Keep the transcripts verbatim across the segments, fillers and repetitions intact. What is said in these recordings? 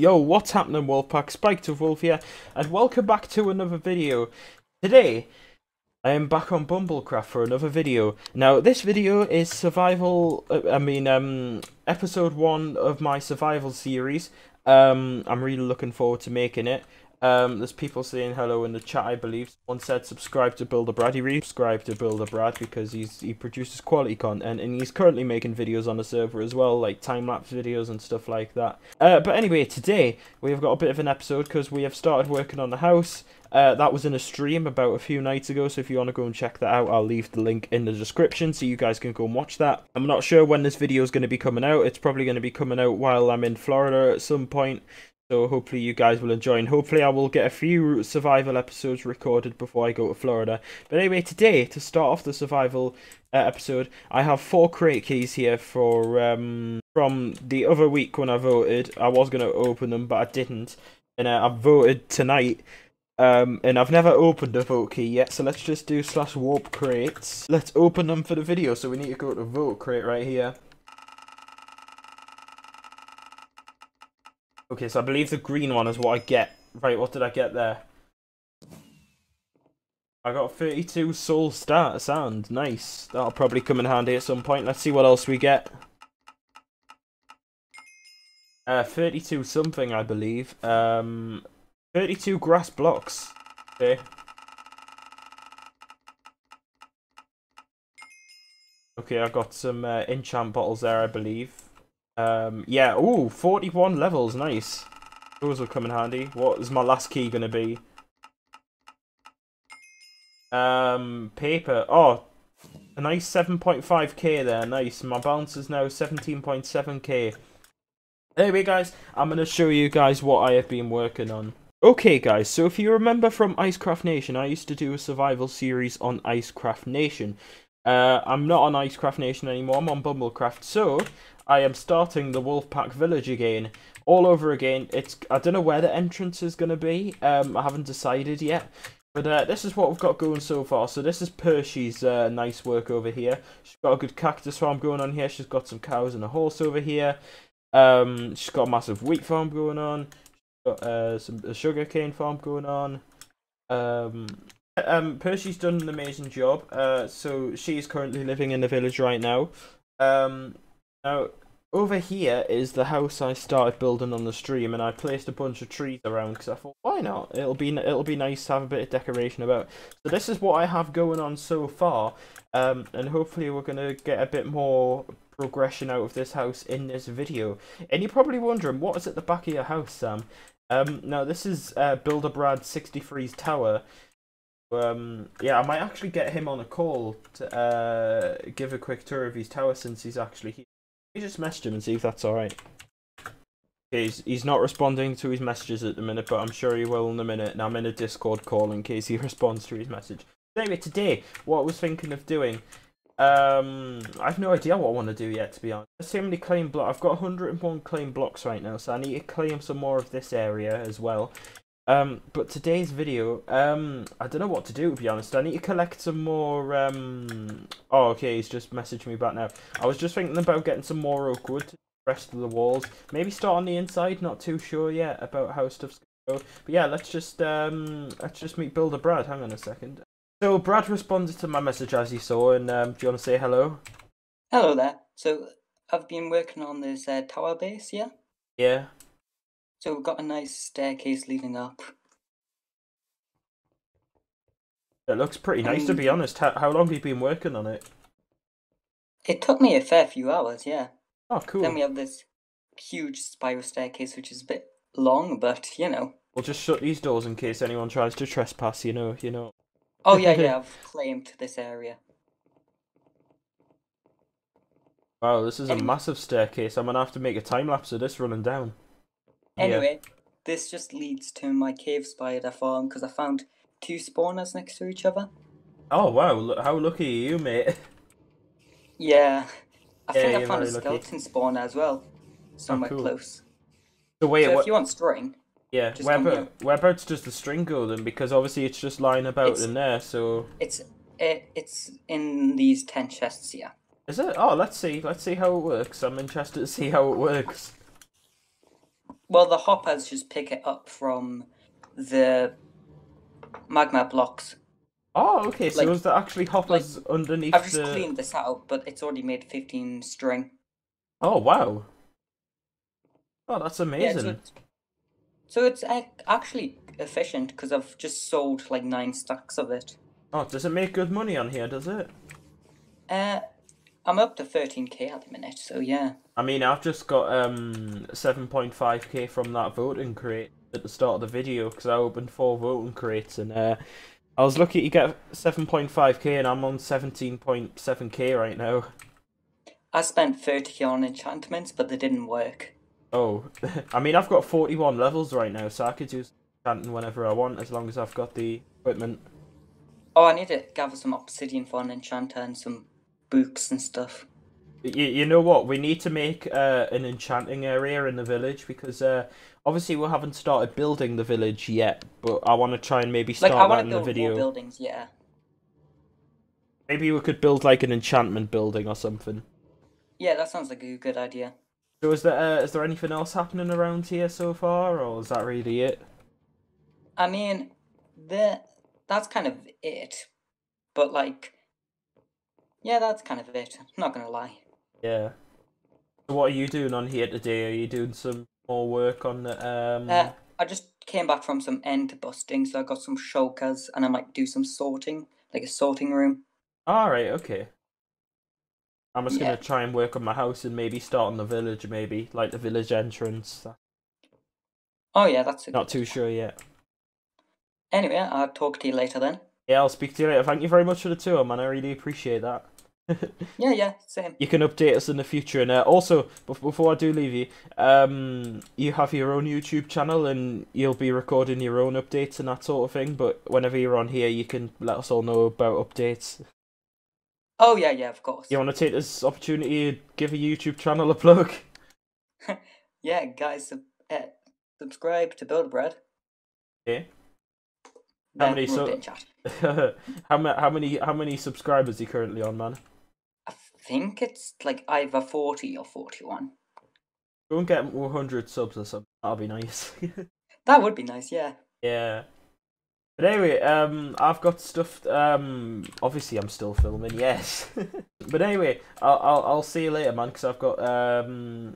Yo, what's happening, Wolfpack? SpiketoothWolf here, and welcome back to another video. Today, I am back on BumbleCraft for another video. Now, this video is survival, uh, I mean, um, episode one of my survival series. Um, I'm really looking forward to making it. Um, there's people saying hello in the chat, I believe. Someone said subscribe to Builder Brad. He really subscribed to Builder Brad because he's, he produces quality content, and he's currently making videos on the server as well, like time-lapse videos and stuff like that. Uh, but anyway, today we've got a bit of an episode because we have started working on the house. Uh, that was in a stream about a few nights ago, so if you want to go and check that out, I'll leave the link in the description so you guys can go and watch that. I'm not sure when this video is going to be coming out. It's probably going to be coming out while I'm in Florida at some point. So hopefully you guys will enjoy, and hopefully I will get a few survival episodes recorded before I go to Florida. But anyway, today, to start off the survival uh, episode, I have four crate keys here for um, from the other week when I voted. I was going to open them, but I didn't. And uh, I voted tonight, um, and I've never opened a vote key yet, so let's just do slash warp crates. Let's open them for the video, so we need to go to vote crate right here. Okay, so I believe the green one is what I get. Right, what did I get there? I got thirty-two soul start sand. Nice. That'll probably come in handy at some point. Let's see what else we get. Uh, thirty-two something, I believe. Um, thirty-two grass blocks. Okay. Okay, I got some uh, enchant bottles there, I believe. Um, yeah, ooh, forty-one levels, nice. Those will come in handy. What is my last key gonna be? Um, paper. Oh, a nice seven point five K there, nice. My balance is now seventeen point seven K. Anyway, guys, I'm gonna show you guys what I have been working on. Okay, guys, so if you remember from IceCraftNation, I used to do a survival series on IceCraftNation. Uh, I'm not on IceCraftNation anymore, I'm on BumbleCraft, so I am starting the Wolfpack village again, all over again. It's I don't know where the entrance is going to be. Um, I haven't decided yet. But uh, this is what we've got going so far. So this is Pershey's uh, nice work over here. She's got a good cactus farm going on here. She's got some cows and a horse over here. Um, she's got a massive wheat farm going on. She's got uh, some a sugarcane farm going on. Um, um, Pershey's done an amazing job. Uh, so she's currently living in the village right now. Um, now. Over here is the house I started building on the stream, and I placed a bunch of trees around because I thought, why not? It'll be it'll be nice to have a bit of decoration about. So this is what I have going on so far, um, and hopefully we're gonna get a bit more progression out of this house in this video. And you're probably wondering, what is at the back of your house, Sam? Um, now this is uh, Builder Brad sixty-three's tower. Um, yeah, I might actually get him on a call to uh, give a quick tour of his tower since he's actually here. We just message him and see if that's alright. Okay, he's, he's not responding to his messages at the minute, but I'm sure he will in a minute, and I'm in a Discord call in case he responds to his message. Anyway, today, what I was thinking of doing, um, I have no idea what I want to do yet, to be honest. There's so many claim blocks. I've got one hundred and one claim blocks right now, so I need to claim some more of this area as well. Um, but today's video, um, I don't know what to do, to be honest. I need to collect some more, um, oh, okay, he's just messaged me back now. I was just thinking about getting some more oak wood to the rest of the walls. Maybe start on the inside, not too sure yet about how stuff's going to go. But yeah, let's just, um, let's just meet Builder Brad. Hang on a second. So, Brad responded to my message as you saw, and, um, do you want to say hello? Hello there. So, I've been working on this, uh, tower base, yeah? Yeah. So we've got a nice staircase leading up. It looks pretty nice, um, to be honest. How, how long have you been working on it? It took me a fair few hours, yeah. Oh, cool. Then we have this huge spiral staircase, which is a bit long, but, you know. We'll just shut these doors in case anyone tries to trespass, you know. You know. Oh, yeah, yeah, I've claimed this area. Wow, this is um, a massive staircase. I'm going to have to make a time-lapse of this running down. Anyway, yeah. This just leads to my cave spider farm because I found two spawners next to each other. Oh wow, how lucky are you, mate? Yeah, I yeah, think I found a skeleton lucky. spawner as well, somewhere oh, cool. close. So, wait, so if you want string, yeah, just where whereabouts does the string go then? Because obviously it's just lying about it's, in there, so... It's it, it's in these ten chests here. Is it? Oh, let's see, let's see how it works. I'm interested to see how it works. well, the hoppers just pick it up from the magma blocks. Oh, okay, so like, those are actually hoppers like, underneath the... I've just the... cleaned this out, but it's already made fifteen string. Oh, wow. Oh, that's amazing. Yeah, so, so it's actually efficient, because I've just sold like nine stacks of it. Oh, does it make good money on here, does it? Uh, I'm up to thirteen K at the minute, so yeah. I mean, I've just got um seven point five K from that voting crate at the start of the video, because I opened four voting crates, and uh... I was lucky to get seven point five K and I'm on seventeen point seven K right now. I spent thirty K on enchantments, but they didn't work. Oh, I mean, I've got forty-one levels right now, so I could use enchanting whenever I want, as long as I've got the equipment. Oh, I need to gather some obsidian for an enchanter and some books and stuff. You, you know what, we need to make uh, an enchanting area in the village, because uh, obviously we haven't started building the village yet, but I want to try and maybe start like, I that in build the video. More buildings, yeah. Maybe we could build like an enchantment building or something. Yeah, that sounds like a good idea. So is there, uh, is there anything else happening around here so far, or is that really it? I mean, the, that's kind of it, but like, yeah, that's kind of it, I'm not going to lie. Yeah. So what are you doing on here today? Are you doing some more work on the... Um... Uh, I just came back from some end busting, so I got some shulkers, and I might do some sorting, like a sorting room. Alright, okay. I'm just yeah. going to try and work on my house and maybe start on the village, maybe, like the village entrance. Oh yeah, that's a Not too one. sure yet. Anyway, I'll talk to you later then. Yeah, I'll speak to you later. Thank you very much for the tour, man. I really appreciate that. yeah, yeah, same. You can update us in the future. And uh, also, before I do leave you, um, you have your own YouTube channel and you'll be recording your own updates and that sort of thing. But whenever you're on here, you can let us all know about updates. Oh, yeah, yeah, of course. You want to take this opportunity to give a YouTube channel a plug? yeah, guys, sub uh, subscribe to Builder Brad. Okay. How yeah, many so how, ma how many how many subscribers are you currently on, man? I think it's like either forty or forty-one. Go and get one hundred subs or something. That'll be nice. that would be nice, yeah. Yeah. But anyway, um, I've got stuff. Um, obviously, I'm still filming. Yes. but anyway, I'll, I'll I'll see you later, man. Because I've got um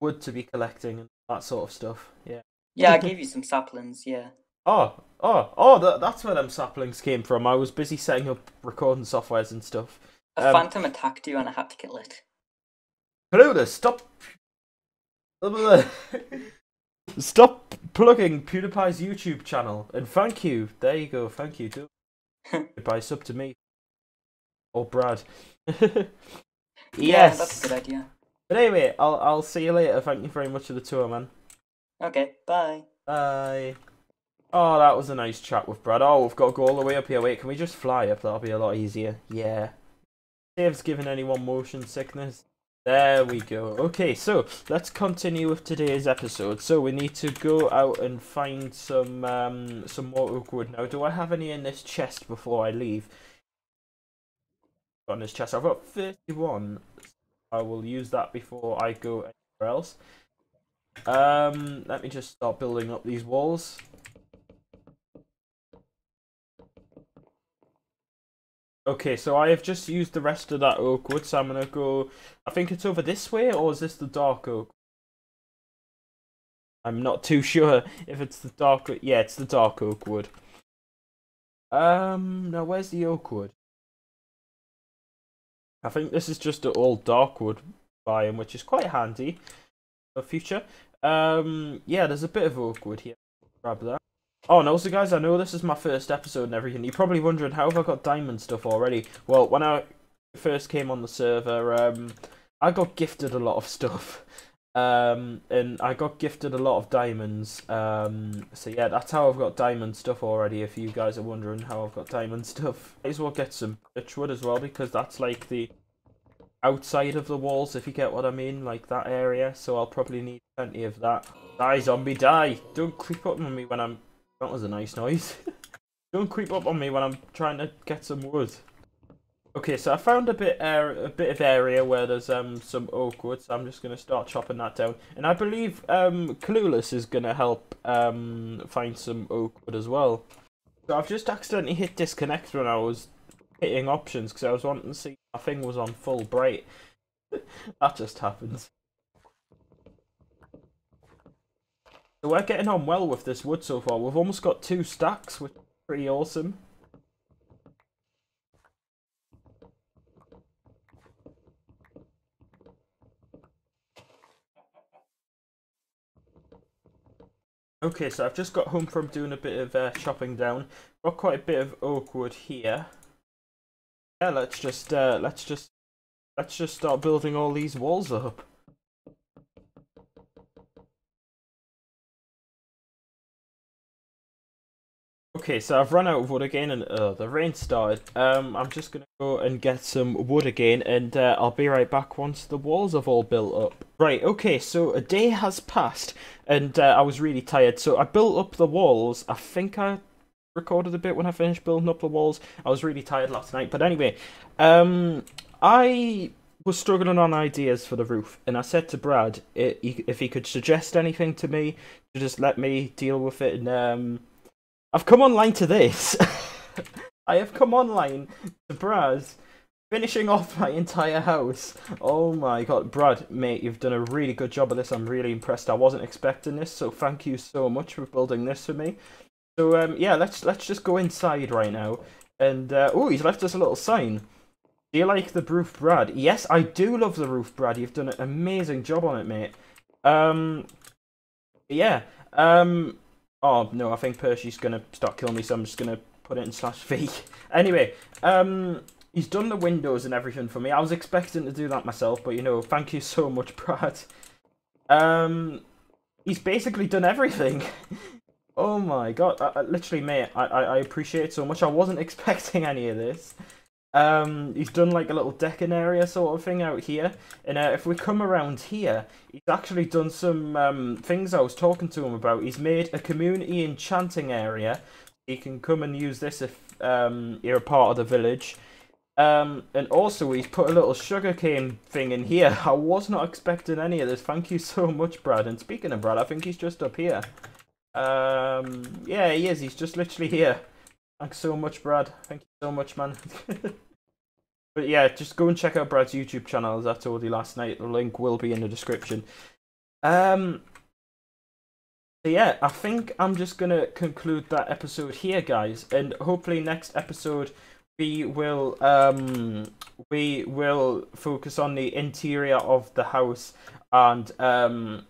wood to be collecting and that sort of stuff. Yeah. Yeah, I gave you some saplings. Yeah. Oh, oh, oh, that, that's where them saplings came from. I was busy setting up recording softwares and stuff. A um, phantom attacked you and I had to kill it. Clueless, stop... stop plugging PewDiePie's YouTube channel. And thank you. There you go, thank you. Do PewDiePie, sub to me. Or Brad. yes. Yeah, that's a good idea. But anyway, I'll, I'll see you later. Thank you very much for the tour, man. Okay, bye. Bye. Oh, that was a nice chat with Brad. Oh, we've got to go all the way up here. Wait, can we just fly up? That'll be a lot easier. Yeah. Saves giving anyone motion sickness. There we go. Okay, so let's continue with today's episode. So we need to go out and find some um, some more oak wood. Now, do I have any in this chest before I leave? On this chest, I've got thirty-one. I will use that before I go anywhere else. Um, let me just start building up these walls. Okay, so I have just used the rest of that oak wood, so I'm going to go... I think it's over this way, or is this the dark oak? I'm not too sure if it's the dark... Yeah, it's the dark oak wood. Um, now, where's the oak wood? I think this is just the old dark wood biome, which is quite handy for future. Um, yeah, there's a bit of oak wood here. Grab that. Oh, and also, guys, I know this is my first episode and everything. You're probably wondering, how have I got diamond stuff already? Well, when I first came on the server, um, I got gifted a lot of stuff. Um, and I got gifted a lot of diamonds. Um, so, yeah, that's how I've got diamond stuff already, if you guys are wondering how I've got diamond stuff. Might as well get some birchwood as well, because that's, like, the outside of the walls, if you get what I mean. Like, that area. So I'll probably need plenty of that. Die, zombie, die! Don't creep up on me when I'm... That was a nice noise. Don't creep up on me when I'm trying to get some wood. Okay, so I found a bit uh, a bit of area where there's um some oak wood, so I'm just going to start chopping that down. And I believe um Clueless is going to help um find some oak wood as well. So I've just accidentally hit disconnect when I was hitting options because I was wanting to see if my thing was on full bright. That just happens. So we're getting on well with this wood so far. We've almost got two stacks, which is pretty awesome. Okay, so I've just got home from doing a bit of uh, chopping down. Got quite a bit of oak wood here. Yeah, let's just uh, let's just let's just start building all these walls up. Okay, so I've run out of wood again, and uh, the rain started. Um, I'm just gonna go and get some wood again, and uh, I'll be right back once the walls have all built up. Right, okay, so a day has passed, and uh, I was really tired, so I built up the walls. I think I recorded a bit when I finished building up the walls. I was really tired last night, but anyway, um, I was struggling on ideas for the roof, and I said to Brad if he could suggest anything to me to just let me deal with it, and um. I've come online to this. I have come online to Brad finishing off my entire house. Oh my god, Brad, mate, you've done a really good job of this. I'm really impressed. I wasn't expecting this, so thank you so much for building this for me. So um, yeah, let's let's just go inside right now. And uh, oh, he's left us a little sign. Do you like the roof, Brad? Yes, I do love the roof, Brad. You've done an amazing job on it, mate. Um, yeah. Um. Oh no, I think Pershey's gonna start killing me, so I'm just gonna put it in slash V. Anyway, um, he's done the windows and everything for me. I was expecting to do that myself, but you know, thank you so much, Brad. Um, he's basically done everything. Oh my god, I, I, literally, mate, I, I, I appreciate it so much. I wasn't expecting any of this. Um, he's done like a little decking area sort of thing out here, and uh, if we come around here, he's actually done some um, things I was talking to him about. He's made a community enchanting area. He can come and use this if um, you're a part of the village. Um, and also he's put a little sugarcane thing in here. I was not expecting any of this. Thank you so much, Brad. And speaking of Brad, I think he's just up here. Um, yeah, he is. He's just literally here. Thanks so much, Brad. Thank you so much, man. But yeah, just go and check out Brad's YouTube channel, as I told you last night. The link will be in the description. Um, so yeah, I think I'm just going to conclude that episode here, guys. And hopefully next episode we will um, we will focus on the interior of the house. And um,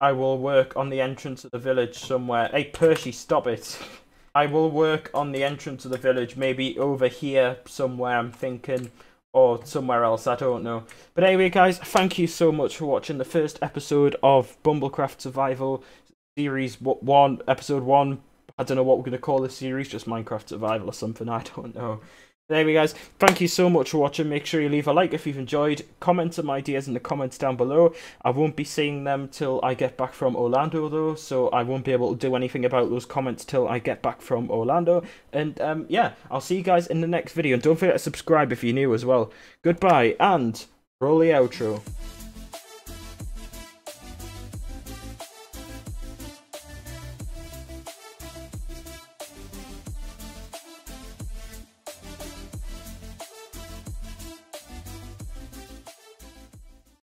I will work on the entrance of the village somewhere. Hey, Pershey, stop it. I will work on the entrance of the village, maybe over here somewhere, I'm thinking, or somewhere else, I don't know. But anyway, guys, thank you so much for watching the first episode of BumbleCraft Survival Series one, Episode one. I don't know what we're going to call this series, just Minecraft Survival or something, I don't know. But anyway, guys, thank you so much for watching. Make sure you leave a like if you've enjoyed. Comment some ideas in the comments down below. I won't be seeing them till I get back from Orlando, though, so I won't be able to do anything about those comments till I get back from Orlando. And um, yeah, I'll see you guys in the next video. And don't forget to subscribe if you're new as well. Goodbye, and roll the outro.